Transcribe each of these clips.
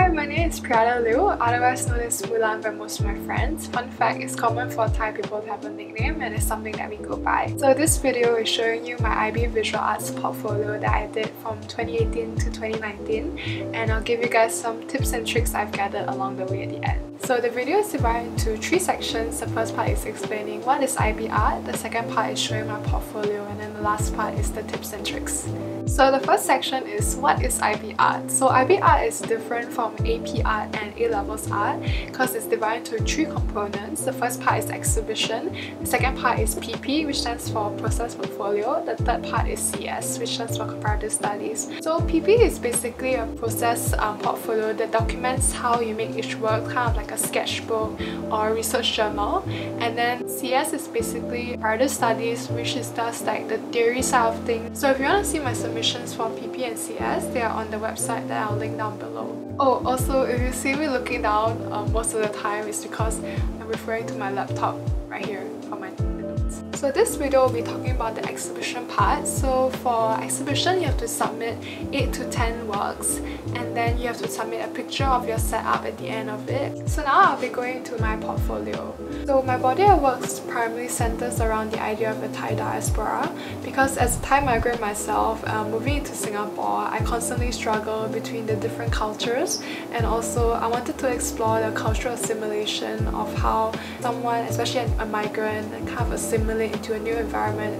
Hi, my name is Peerada Liew, otherwise known as Wulan by most of my friends. Fun fact, it's common for Thai people to have a nickname and it's something that we go by. So this video is showing you my IB visual arts portfolio that I did from 2018 to 2019, and I'll give you guys some tips and tricks I've gathered along the way at the end. So the video is divided into three sections. The first part is explaining what is IB art, the second part is showing my portfolio, and then the last part is the tips and tricks. So the first section is what is IB art. So IB art is different from AP art and A-levels art because it's divided into three components. The first part is exhibition, the second part is PP, which stands for process portfolio, the third part is CS, which stands for comparative studies. So PP is basically a process portfolio that documents how you make each work, kind of like a sketchbook or a research journal. And then CS is basically comparative studies, which is just like the theory side of things. So if you want to see my submissions for PP and CS, they are on the website that I'll link down below. Oh, also if you see me looking down most of the time, it's because I'm referring to my laptop right here for my notes. So this video will be talking about the exhibition part. So for exhibition, you have to submit 8 to 10 works, and then you have to submit a picture of your setup at the end of it. So now I'll be going to my portfolio. So my body of works primarily centers around the idea of a Thai diaspora, because as a Thai migrant myself, moving into Singapore, I constantly struggle between the different cultures, and also I wanted to explore the cultural assimilation of how someone, especially a migrant, kind of assimilate into a new environment.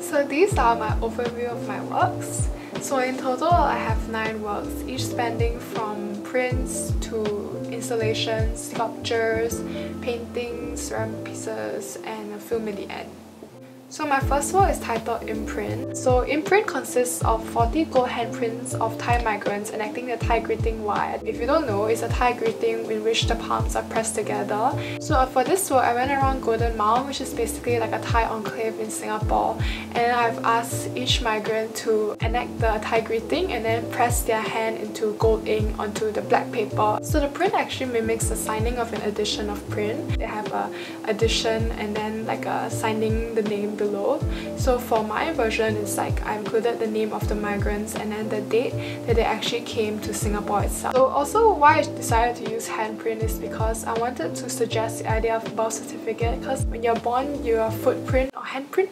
So these are my overview of my works. So in total, I have 9 works, each spanning from prints to installations, sculptures, paintings, ceramic pieces, and a film in the end. So my first work is titled Imprint. So Imprint consists of 40 gold handprints of Thai migrants enacting the Thai greeting wai. If you don't know, it's a Thai greeting in which the palms are pressed together. So for this work, I went around Golden Mile, which is basically like a Thai enclave in Singapore, and I've asked each migrant to enact the Thai greeting and then press their hand into gold ink onto the black paper. So the print actually mimics the signing of an edition of print. They have an edition and then like a signing the name below. So for my version, it's like I included the name of the migrants and then the date that they actually came to Singapore itself. So also why I decided to use handprint is because I wanted to suggest the idea of birth certificate, because when you're born, your footprint or handprint,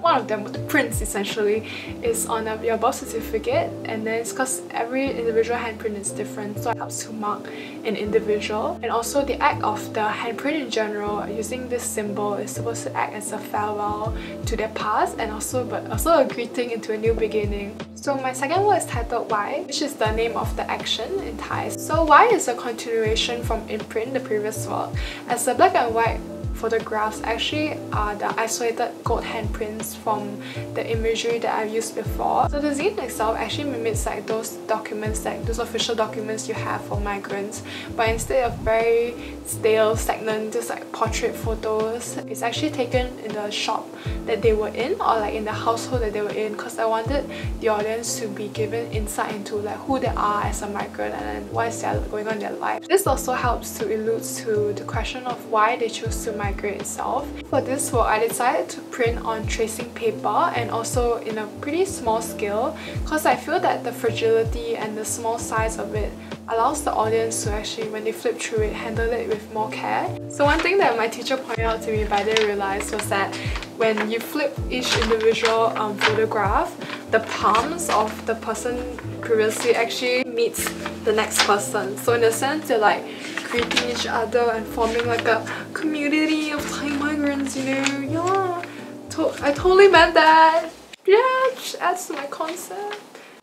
one of them, the prints essentially, is on your birth certificate, and then it's because every individual handprint is different, so it helps to mark an individual. And also the act of the handprint in general, using this symbol, is supposed to act as a farewell to their past, and also a greeting into a new beginning. So my second word is titled wai, which is the name of the action in Thai. So wai is a continuation from Imprint, the previous work, as the black and white photographs actually are the isolated gold handprints from the imagery that I've used before. So the zine itself actually mimics like those documents, like those official documents you have for migrants, but instead of very stale, stagnant, just like portrait photos, it's actually taken in the shop that they were in, or like in the household that they were in, because I wanted the audience to be given insight into like who they are as a migrant and what is going on in their life. This also helps to allude to the question of why they choose to migrate itself. For this work, I decided to print on tracing paper, and also in a pretty small scale, because I feel that the fragility and the small size of it allows the audience to actually, when they flip through it, handle it with more care. So one thing that my teacher pointed out to me but I didn't realize was that when you flip each individual photograph, the palms of the person previously actually meets the next person. So in a sense, they're like greeting each other and forming like a community of Thai migrants, you know. Yeah, I totally meant that. Yeah, it just adds to my concept.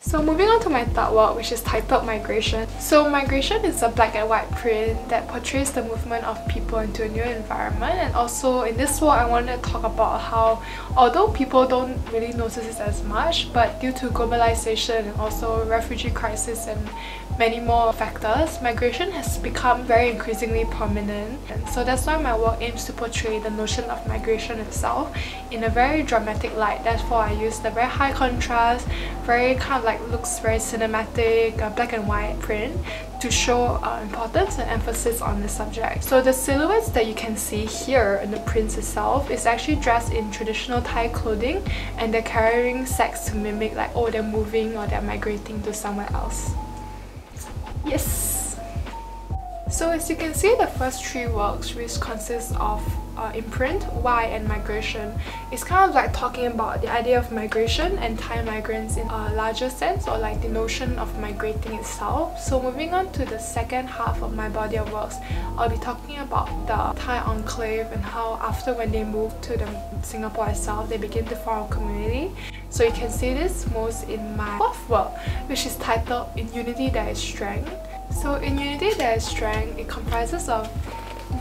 So moving on to my third work, which is titled Migration. So Migration is a black and white print that portrays the movement of people into a new environment, and also in this work I wanted to talk about how, although people don't really notice this as much, but due to globalization and also refugee crisis and many more factors, migration has become very increasingly prominent, and so that's why my work aims to portray the notion of migration itself in a very dramatic light. Therefore, I use the very high contrast, very kind of like looks very cinematic, black and white print to show importance and emphasis on this subject. So the silhouettes that you can see here in the prints itself is actually dressed in traditional Thai clothing, and they're carrying sacks to mimic like, oh, they're moving or they're migrating to somewhere else. Yes! So as you can see, the first three works, which consists of imprint, wai and migration, is kind of like talking about the idea of migration and Thai migrants in a larger sense, or like the notion of migrating itself. So moving on to the second half of my body of works, I'll be talking about the Thai enclave and how after when they move to the Singapore itself, they begin to form a community. So you can see this most in my fourth work, which is titled In Unity There is Strength. So In Unity There is Strength, it comprises of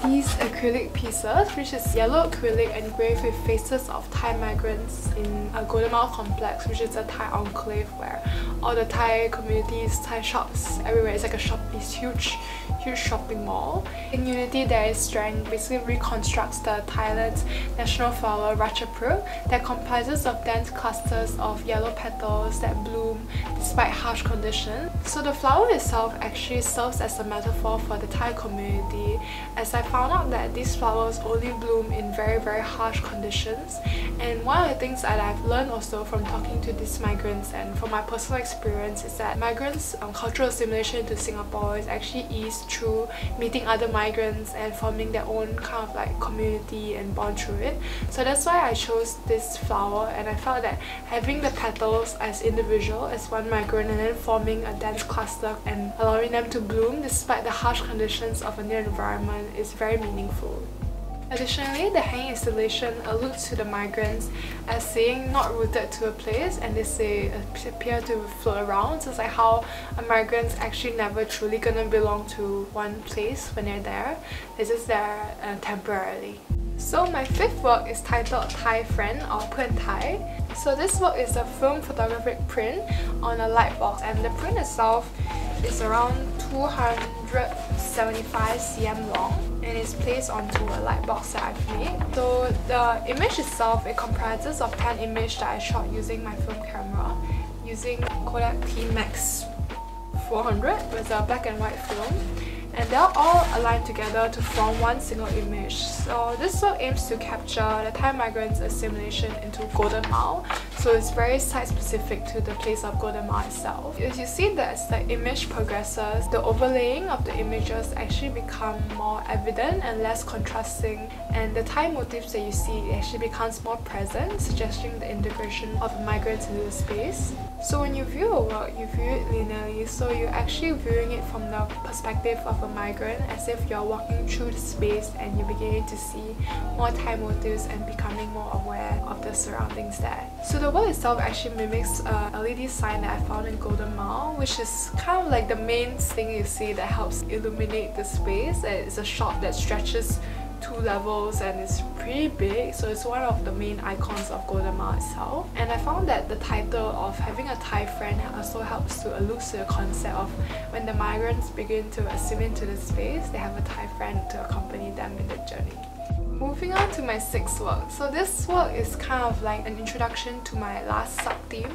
these acrylic pieces, which is yellow acrylic engraved with faces of Thai migrants in a Golden Mile Complex, which is a Thai enclave where all the Thai communities, Thai shops, everywhere. It's like a shop, this huge shopping mall. In Unity There is Strength basically reconstructs the Thailand's national flower Ratchaphruek that comprises of dense clusters of yellow petals that bloom despite harsh conditions. So the flower itself actually serves as a metaphor for the Thai community, as I found out that these flowers only bloom in very harsh conditions. And one of the things that I've learned also from talking to these migrants and from my personal experience is that migrants' cultural assimilation to Singapore is actually eased through meeting other migrants and forming their own kind of like community and bond through it. So that's why I chose this flower, and I felt that having the petals as individual as one migrant and then forming a dense cluster and allowing them to bloom despite the harsh conditions of a near environment is very meaningful. Additionally, the hanging installation alludes to the migrants as saying not rooted to a place, and they say appear to float around. So it's like how a migrant's actually never truly gonna belong to one place when they're there. They're just there temporarily. So my fifth work is titled Thai Friend or Puan Thai. So this work is a film photographic print on a light box, and the print itself is around 275 cm long, and it's placed onto a light box that I've made. So the image itself, it comprises of pan image that I shot using my film camera, using Kodak T-Max 400 with a black and white film, and they're all aligned together to form one single image. So this work aims to capture the Thai migrants' assimilation into Golden Mile, so it's very site-specific to the place of Golden Mile itself. As you see that as the image progresses, the overlaying of the images actually become more evident and less contrasting, and the Thai motifs that you see actually becomes more present, suggesting the integration of migrants into the space. So when you view a work, you view it linearly, so you're actually viewing it from the perspective of a migrant, as if you're walking through the space and you're beginning to see more Thai motifs and becoming more aware of the surroundings there. So the work itself actually mimics a LED sign that I found in Golden Mile, which is kind of like the main thing you see that helps illuminate the space. It's a shop that stretches 2 levels and it's pretty big, so it's one of the main icons of Golden Mile itself. And I found that the title of having a Thai friend also helps to allude to the concept of when the migrants begin to assimilate to the space, they have a Thai friend to accompany them in their journey. Moving on to my sixth work. So this work is kind of like an introduction to my last sub-theme,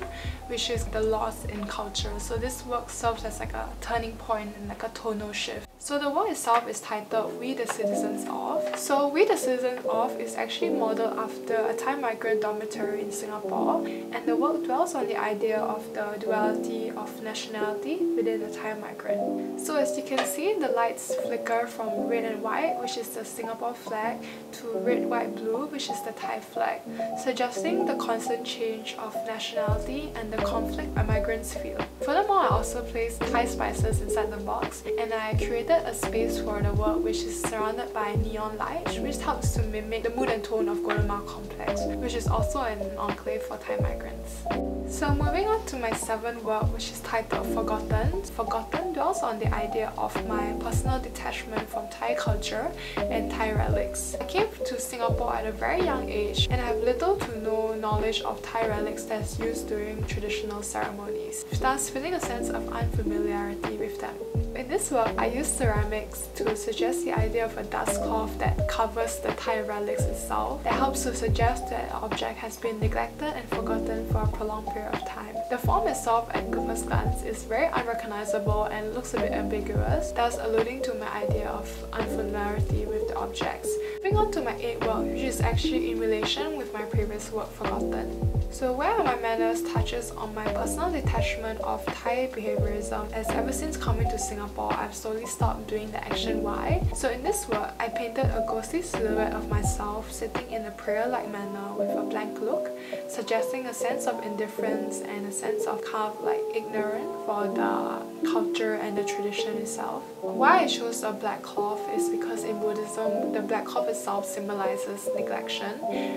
which is the loss in culture. So this work serves as like a turning point and like a tonal shift. So the work itself is titled We the Citizens Of. So We the Citizens Of is actually modeled after a Thai migrant dormitory in Singapore, and the work dwells on the idea of the duality of nationality within a Thai migrant. So as you can see, the lights flicker from red and white, which is the Singapore flag, to red, white, blue, which is the Thai flag, suggesting the constant change of nationality and the conflict a migrants feel. Furthermore, I also placed Thai spices inside the box, and I created a space for the work which is surrounded by neon lights, which helps to mimic the mood and tone of Golden Mile Complex, which is also an enclave for Thai migrants. So moving on to my seventh work, which is titled Forgotten. Forgotten dwells on the idea of my personal detachment from Thai culture and Thai relics. I came to Singapore at a very young age, and I have little to no knowledge of Thai relics that's used during traditional ceremonies, thus feeling a sense of unfamiliarity with them. In this work, I used ceramics to suggest the idea of a dust cloth that covers the Thai relics itself, that helps to suggest that an object has been neglected and forgotten for a prolonged period of time. The form itself at Goodness Glance is very unrecognizable and looks a bit ambiguous, thus alluding to my idea of unfamiliarity with the objects. Moving on to my 8th work, which is actually in relation with my previous work, Forgotten. So Where Are My Manners touches on my personal detachment of Thai behaviorism, as ever since coming to Singapore, I've slowly stopped doing the action why. So in this work, I painted a ghostly silhouette of myself sitting in a prayer-like manner with a blank look, suggesting a sense of indifference and a sense of kind of like ignorance for the culture and the tradition itself. Why I chose a black cloth is because in Buddhism, the black cloth itself symbolizes neglection,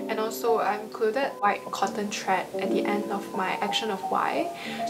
and also I included white cotton thread at the end of my action of wai.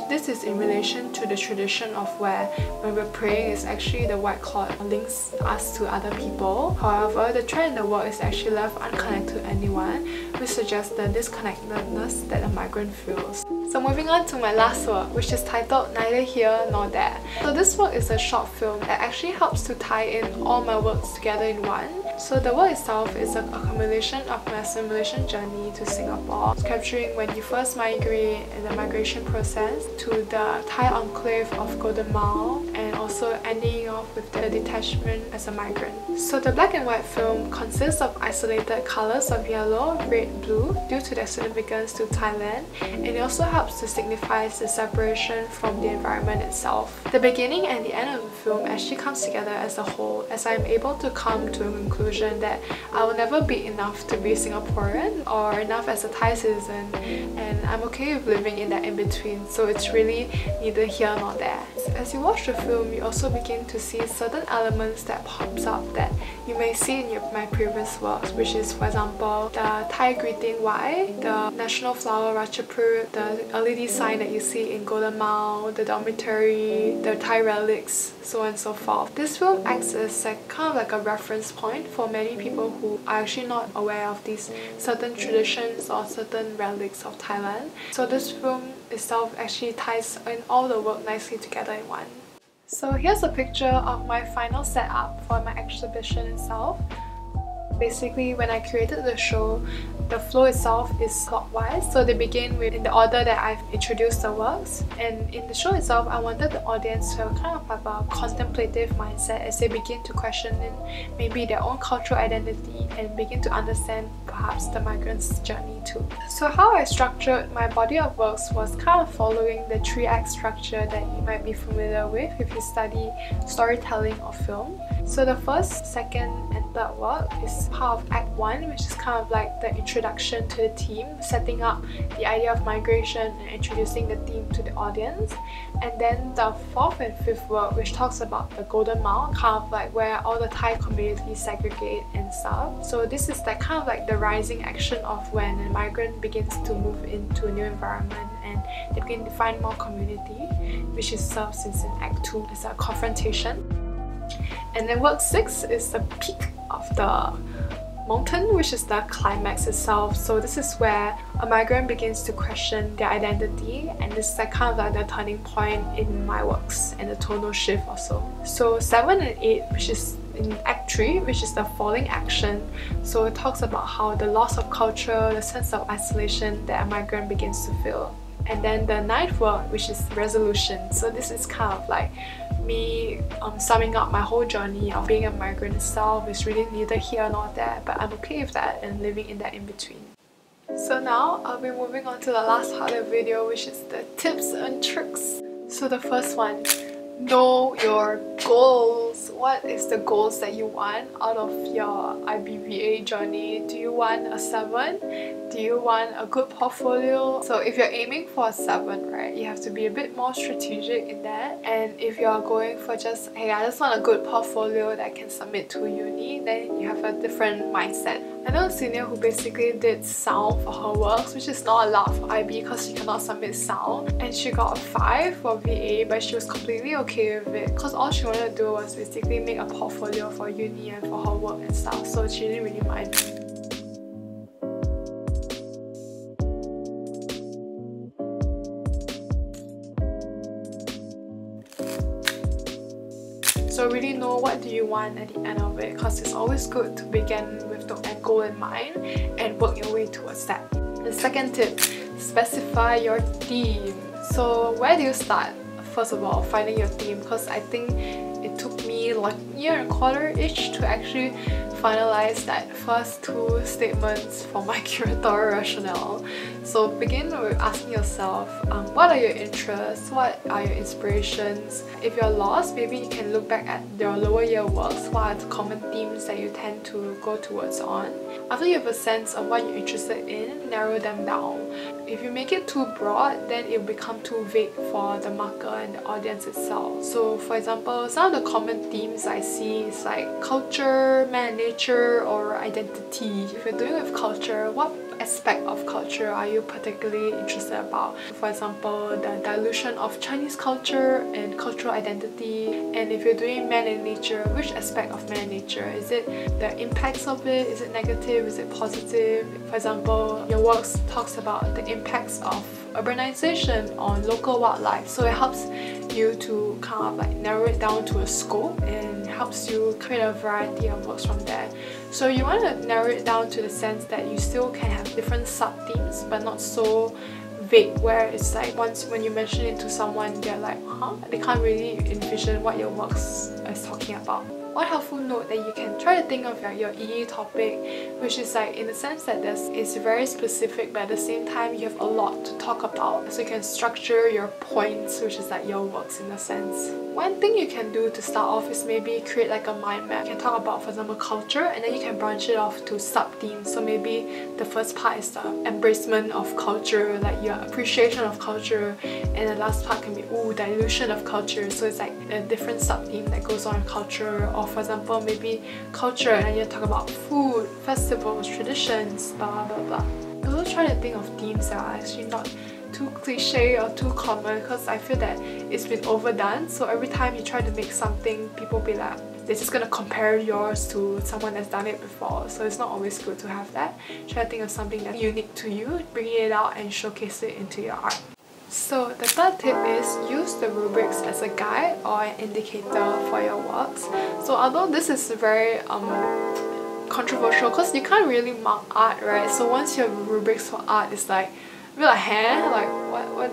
This is in relation to the tradition of where when we're praying, it's actually the white cloth links us to other people. However, the thread in the work is actually left unconnected to anyone, which suggests the disconnectedness that a migrant feels. So moving on to my last work, which is titled Neither Here Nor There. So this work is a short film that actually helps to tie in all my works together in one. So the work itself is an accumulation of my assimilation journey to Singapore, capturing when you first migrate and the migration process to the Thai enclave of Golden Mile, and also ending off with the detachment as a migrant. So the black and white film consists of isolated colours of yellow, red, blue due to their significance to Thailand, and it also helps to signify the separation from the environment itself. The beginning and the end of the film actually comes together as a whole, as I am able to come to a conclusion that I will never be enough to be Singaporean or enough as a Thai citizen, and I'm okay with living in that in-between, so it's really neither here nor there. As you watch the film, you also begin to see certain elements that pops up that you may see in my previous works, which is, for example, the Thai greeting wai, the national flower Ratchaphruek, the LED sign that you see in Golden Mile, the dormitory, the Thai relics, so on and so forth. This film acts as kind of like a reference point for many people who are actually not aware of these certain traditions or certain relics of Thailand. So this film itself actually ties in all the work nicely together in one. So here's a picture of my final setup for my exhibition itself. Basically, when I created the show, the flow itself is clockwise, so they begin with in the order that I've introduced the works. And in the show itself, I wanted the audience to kind of have a contemplative mindset as they begin to question maybe their own cultural identity and begin to understand perhaps the migrants' journey too. So how I structured my body of works was kind of following the 3-act structure that you might be familiar with if you study storytelling or film. So the first, second, and third work is part of Act 1, which is kind of like the introduction to the theme, setting up the idea of migration and introducing the theme to the audience. And then the 4th and 5th work, which talks about the Golden Mile, kind of like where all the Thai communities segregate and stuff. So this is that kind of like the rising action of when a migrant begins to move into a new environment and they begin to find more community, which is served since in Act 2 as a confrontation. And then work 6 is the peak of the mountain, which is the climax itself. So this is where a migrant begins to question their identity, and this is kind of like the turning point in my works and the tonal shift also. So 7 and 8, which is in Act 3, which is the falling action. So it talks about how the loss of culture, the sense of isolation that a migrant begins to feel. And then the 9th work, which is resolution. So this is kind of like me summing up my whole journey of being a migrant itself. Is really neither here nor there, but I'm okay with that and living in that in-between. So now I'll be moving on to the last part of the video, which is the tips and tricks. So the first one, know your goals. What is the goals that you want out of your IBVA journey? Do you want a 7? Do you want a good portfolio? So if you're aiming for a 7, right, you have to be a bit more strategic in that. And if you're going for just, hey, I just want a good portfolio that I can submit to uni, then you have a different mindset. I know a senior who basically did sound for her works, which is not allowed for IB because she cannot submit sound, and she got a 5 for VA, but she was completely okay with it because all she wanted to do was basically make a portfolio for uni and for her work and stuff, so she didn't really mind. So really know what do you want at the end of it, because it's always good to begin with the end goal in mind and work your way towards that. The second tip, specify your theme. So where do you start? First of all, finding your theme, because I think it took me like a year and a quarter-ish to actually finalize that first two statements for my curatorial rationale. So begin with asking yourself, what are your interests, what are your inspirations? If you're lost, maybe you can look back at your lower year works, what are the common themes that you tend to go towards on. After you have a sense of what you're interested in, narrow them down. If you make it too broad, then it will become too vague for the marker and the audience itself. So for example, some of the common themes I see is like culture, man and nature, or identity. If you're doing with culture, what aspect of culture are you particularly interested about? For example, the dilution of Chinese culture and cultural identity. And if you're doing man and nature, which aspect of man and nature? Is it the impacts of it? Is it negative? Is it positive? For example, your works talks about the impacts of urbanization on local wildlife, so it helps you to kind of like narrow it down to a scope and helps you create a variety of works from there. So you want to narrow it down to the sense that you still can have different sub-themes but not so vague where it's like once when you mention it to someone, they're like, huh? They can't really envision what your works is talking about. One helpful note that you can try to think of your EE topic, which is like in the sense that this is very specific but at the same time you have a lot to talk about, so you can structure your points, which is like your works in a sense. One thing you can do to start off is maybe create like a mind map. You can talk about, for example, culture, and then you can branch it off to sub-themes. So maybe the first part is the embracement of culture, like your appreciation of culture, and the last part can be, ooh, dilution of culture. So it's like a different sub-theme that goes on in culture. Or for example, maybe culture, and you talk about food, festivals, traditions, blah blah blah. Also try to think of themes that are actually not too cliche or too common, because I feel that it's been overdone. So every time you try to make something, people be like, they're just gonna compare yours to someone that's done it before. So it's not always good to have that. Try to think of something that's unique to you, bring it out and showcase it into your art. So the third tip is use the rubrics as a guide or an indicator for your works. So although this is very controversial, because you can't really mark art, right? So once you have rubrics for art, it's like, you're like, huh? Like, what,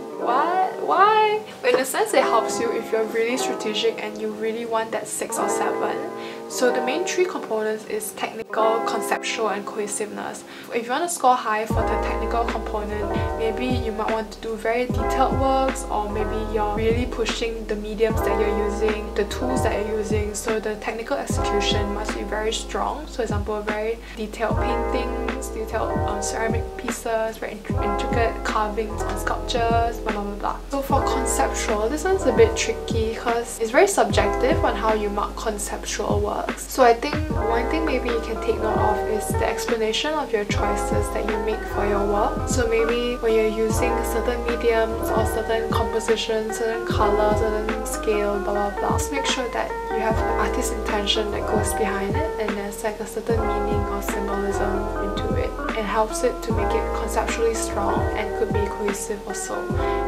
why? But in a sense, it helps you if you're really strategic and you really want that 6 or 7. So the main three components is technical, conceptual, and cohesiveness. If you want to score high for the technical component, maybe you might want to do very detailed works, or maybe you're really pushing the mediums that you're using, the tools that you're using. So the technical execution must be very strong. So for example, very detailed paintings, detailed ceramic pieces, very intricate carvings on sculptures, blah blah blah. So for conceptual, this one's a bit tricky because it's very subjective on how you mark conceptual work. So I think one thing maybe you can take note of is the explanation of your choices that you make for your work. So maybe when you're using certain mediums or certain compositions, certain color, certain scale, blah blah blah, just make sure that you have an artist's intention that goes behind it, and there's like a certain meaning or symbolism into it. It helps it to make it conceptually strong and could be cohesive also,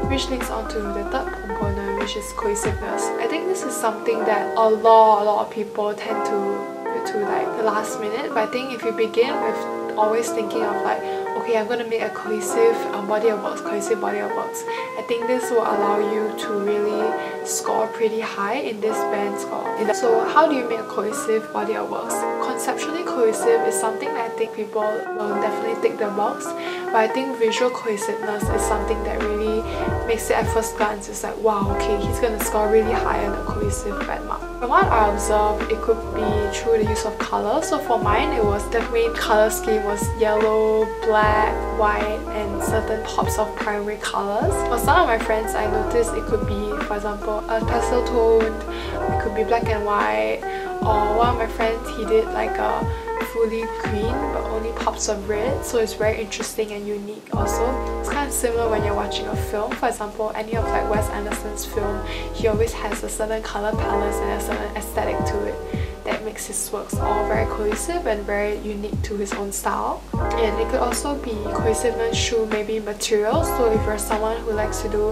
which links on to the third component, which is cohesiveness. I think this is something that a lot of people tend to like the last minute, but I think if you begin with always thinking of like, okay, I'm gonna make a cohesive body of works, I think this will allow you to really score pretty high in this band score. So how do you make a cohesive body of works? Conceptually cohesive is something that I think people will definitely tick the box, but I think visual cohesiveness is something that really makes it at first glance, it's like, wow, okay, he's gonna score really high on a cohesive band mark. From what I observed, it could be through the use of color. So for mine, it was the main color scheme was yellow, black, white, and certain pops of primary colors. For some of my friends, I noticed it could be, for example, a pastel tone, it could be black and white, or one of my friends, he did like a fully green but only pops of red, so it's very interesting and unique also. It's kind of similar when you're watching a film, for example, any of like Wes Anderson's film, he always has a certain color palette and a certain aesthetic to it that makes his works all very cohesive and very unique to his own style. And it could also be cohesiveness through maybe materials. So if you're someone who likes to do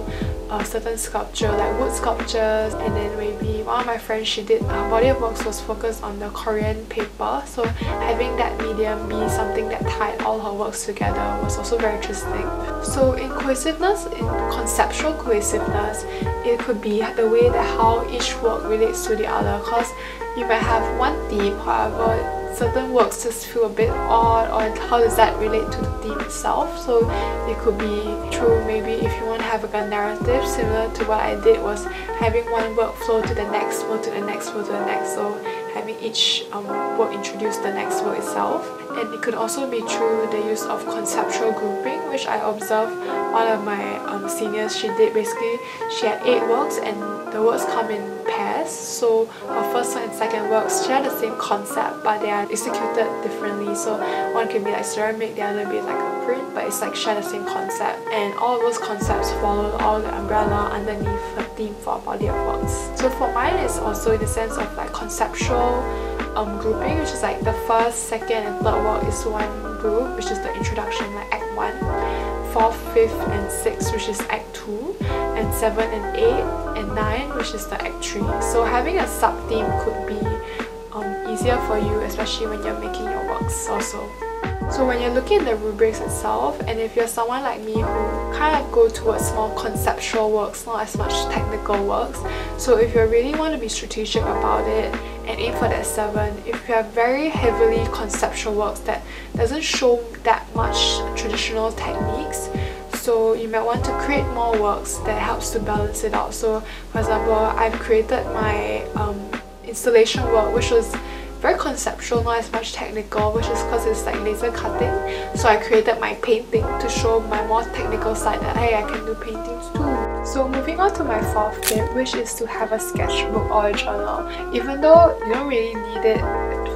a certain sculpture, like wood sculptures, and then maybe one of my friends, she did her body of works was focused on the Korean paper, so having that medium be something that tied all her works together was also very interesting. So in cohesiveness, in conceptual cohesiveness, it could be the way that how each work relates to the other, because you might have one theme, however certain works just feel a bit odd, or how does that relate to the theme itself. So it could be through maybe if you want to have a narrative similar to what I did, was having one work flow to the next, flow to the next, flow to the next, so having each work introduce the next work itself. And it could also be through the use of conceptual grouping, which I observed one of my seniors, she did. Basically she had 8 works and the works come in pairs, so her first and second works share the same concept but they are executed differently. So one can be like ceramic, the other be like a print, but it's like share the same concept, and all of those concepts follow all the umbrella underneath the theme for a body of works. So for mine it's also in the sense of like conceptual grouping, which is like the first, second and third work is one group, which is the introduction, like act 1, 4th, 5th and 6th, which is act 2, and 7 and 8 and 9, which is the act 3. So having a sub theme could be easier for you, especially when you're making your works also. So when you're looking at the rubrics itself, and if you're someone like me who kind of go towards more conceptual works, not as much technical works, so if you really want to be strategic about it and aim for that 7, if you have very heavily conceptual works that doesn't show that much traditional techniques, so you might want to create more works that helps to balance it out. So for example, I've created my installation work, which was very conceptual, not as much technical, which is because it's like laser cutting. So I created my painting to show my more technical side that hey, I can do paintings too. So moving on to my 4th tip, which is to have a sketchbook or a journal. Even though you don't really need it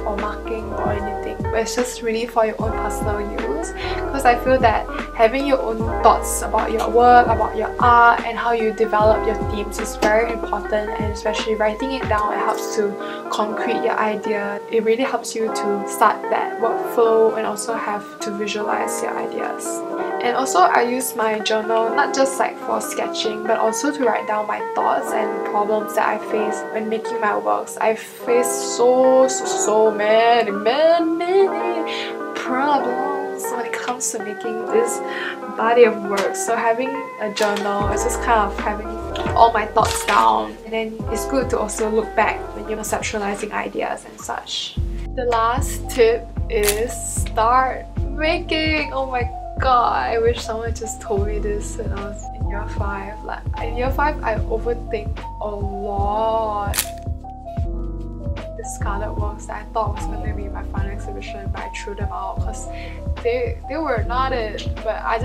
for marking or anything, but it's just really for your own personal use, because I feel that having your own thoughts about your work, about your art and how you develop your themes is very important, and especially writing it down, it helps to concrete your idea. It really helps you to start that workflow and also have to visualize your ideas. And also I use my journal not just like for sketching, but also to write down my thoughts and problems that I face when making my works. I face so many problems when it comes to making this body of work. So having a journal is just kind of having all my thoughts down, and then it's good to also look back when you're conceptualizing ideas and such. The last tip is start making. Oh my god, I wish someone just told me this when I was in year 5. Like in year 5 I overthink a lot. Discarded works that I thought was going to be my final exhibition, but I threw them out because they were not it. But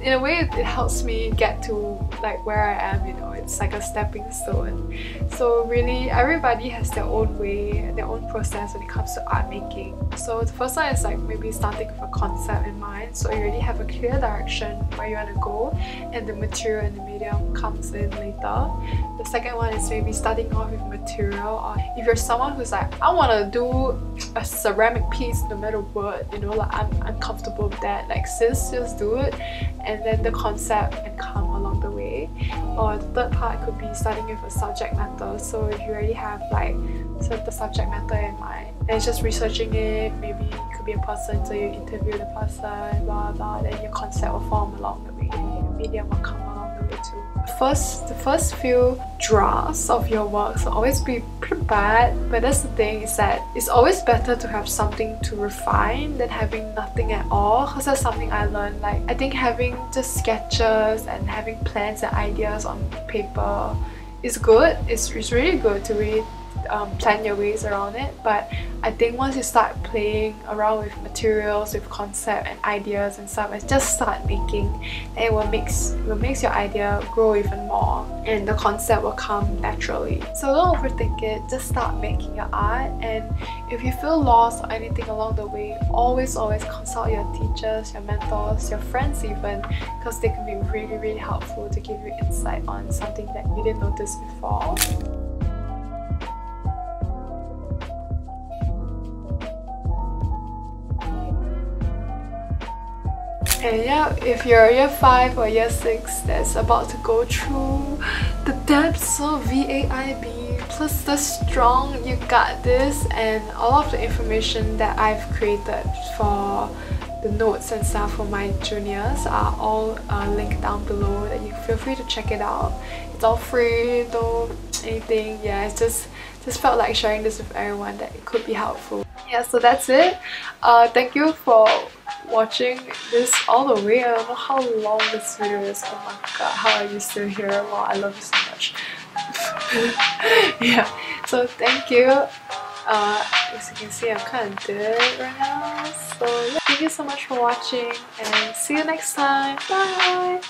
in a way it helps me get to like where I am, you know. It's like a stepping stone. So really everybody has their own way, their own process when it comes to art making. So the first one is like maybe starting with a concept in mind, so you already have a clear direction where you want to go, and the material and the medium comes in later. The second one is maybe starting off with material, or if you're someone who's like, I want to do a ceramic piece no matter what, you know, like I'm comfortable with that, like sis, just do it, and then the concept can come along the way. Or the third part could be starting with a subject matter, so if you already have like certain subject matter in mind, and it's just researching it, maybe it could be a person, so you interview the person, blah blah, then your concept will form along the way, your medium will come along. The first few drafts of your works will always be pretty bad, but that's the thing, is that it's always better to have something to refine than having nothing at all, because that's something I learned. Like I think having just sketches and having plans and ideas on paper is good. It's really good to really plan your ways around it, but I think once you start playing around with materials, with concept and ideas and stuff, and just start making, it will make your idea grow even more, and the concept will come naturally. So don't overthink it, just start making your art. And if you feel lost or anything along the way, always consult your teachers, your mentors, your friends even, because they can be really helpful to give you insight on something that you didn't notice before. And yeah, if you're year 5 or year 6 that's about to go through the depths of VAIB, plus the strong, you got this. And all of the information that I've created for the notes and stuff for my juniors are all linked down below, that you feel free to check it out. It's all free, no anything. Yeah, it's just felt like sharing this with everyone that it could be helpful. Yeah, so that's it. Thank you for watching this all the way. I don't know how long this video is. Oh my god, how are you still here? Wow, I love you so much. Yeah, so thank you. As you can see, I'm kind of dead right now. So yeah, thank you so much for watching and see you next time. Bye!